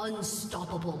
Unstoppable.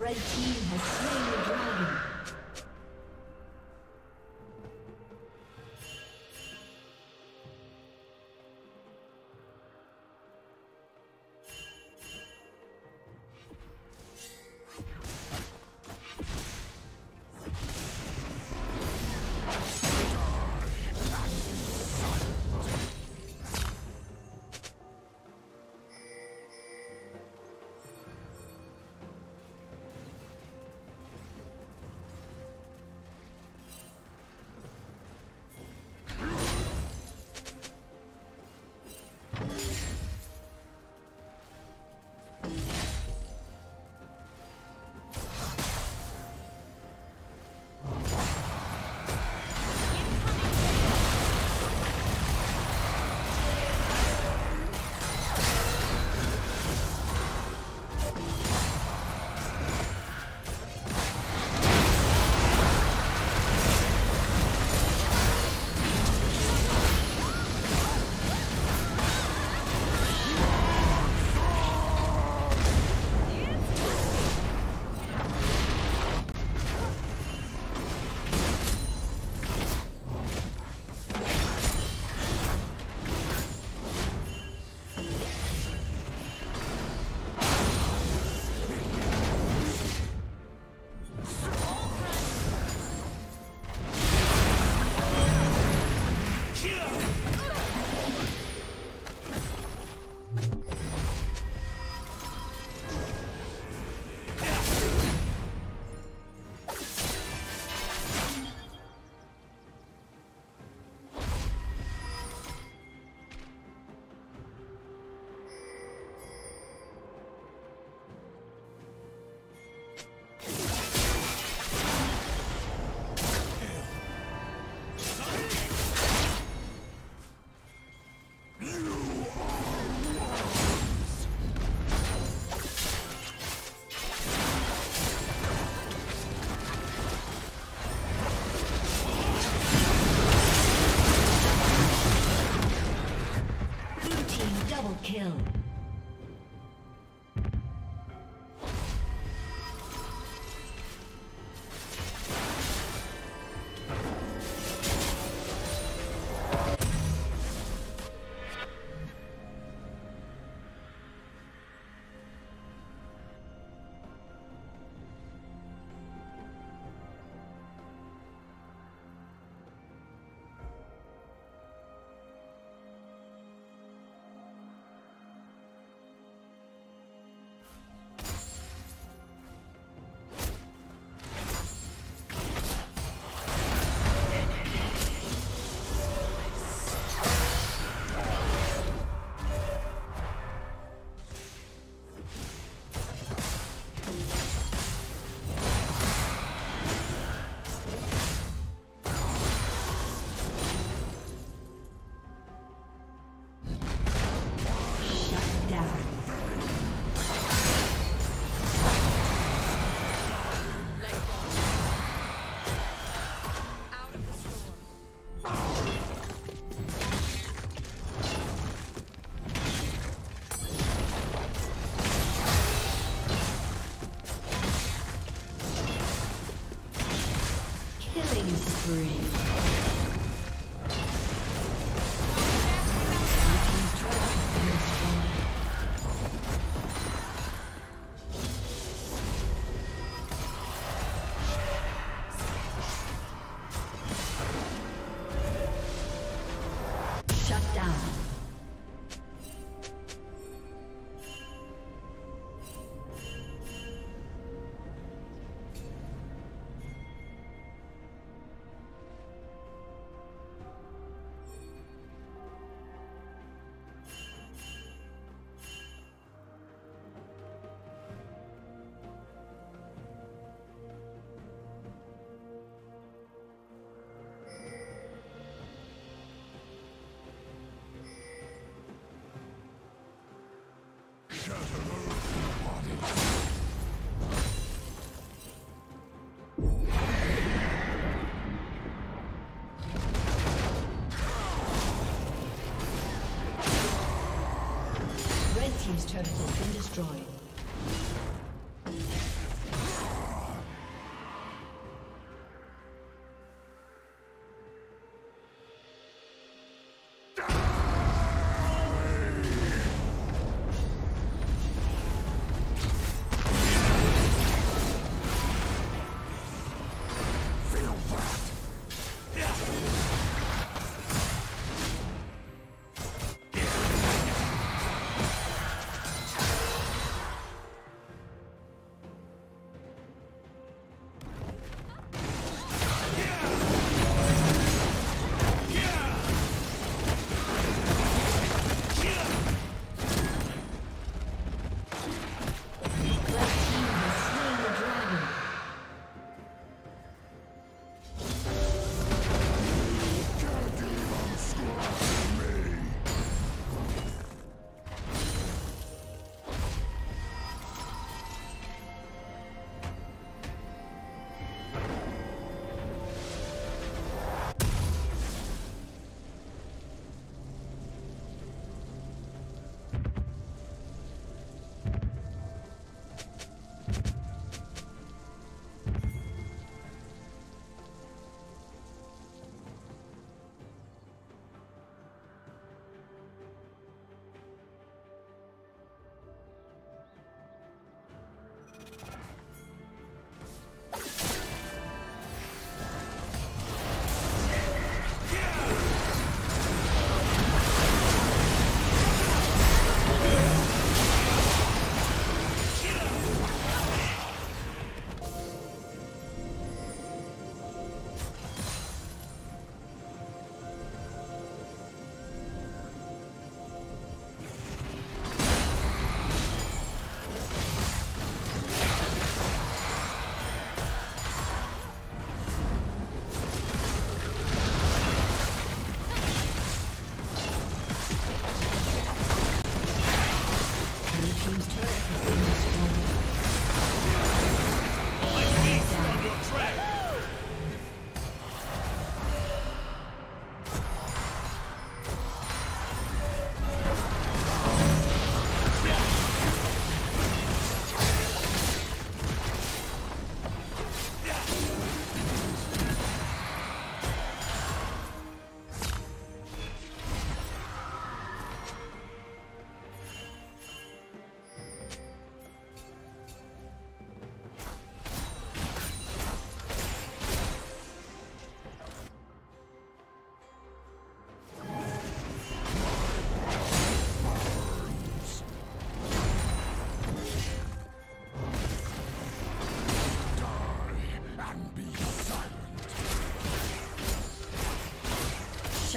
Red team has slain the dragon. His turret has been destroyed.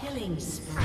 Killing spree.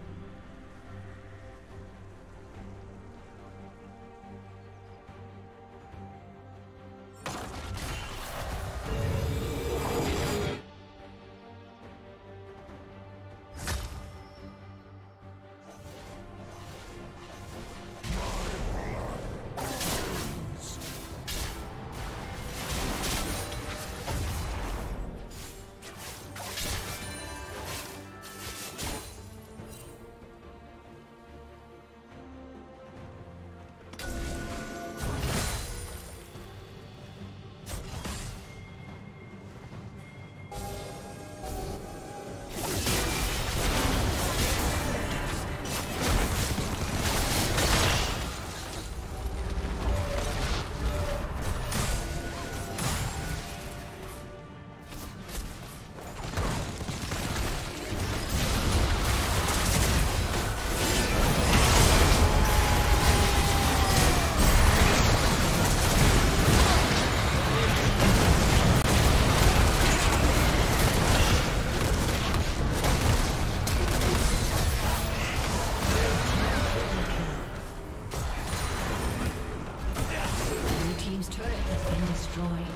destroyed.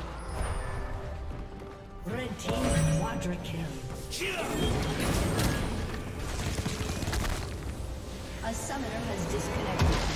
Red team quadra kill. A summoner has disconnected.